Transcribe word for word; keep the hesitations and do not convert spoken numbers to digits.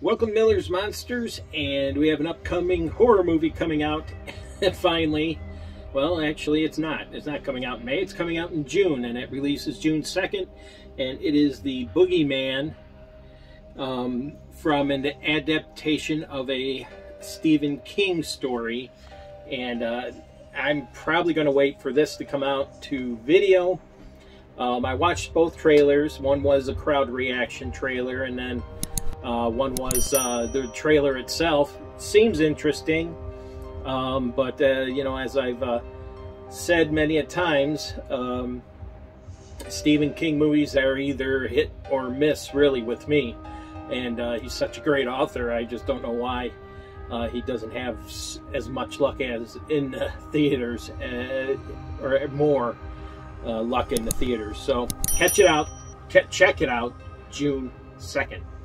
Welcome Miller's Monsters, and we have an upcoming horror movie coming out finally. Well, actually it's not. It's not coming out in May. It's coming out in June, and it releases June second, and it is the Boogeyman um, from an adaptation of a Stephen King story. And uh, I'm probably going to wait for this to come out to video. Um, I watched both trailers. One was a crowd reaction trailer, and then uh, one was uh, the trailer itself. Seems interesting, um, but uh, you know, as I've uh, said many a times, um, Stephen King movies are either hit or miss, really, with me. And uh, he's such a great author. I just don't know why uh, he doesn't have as much luck as in the theaters, uh, or more. Uh, luck in the theaters. So catch it out, check it out June second.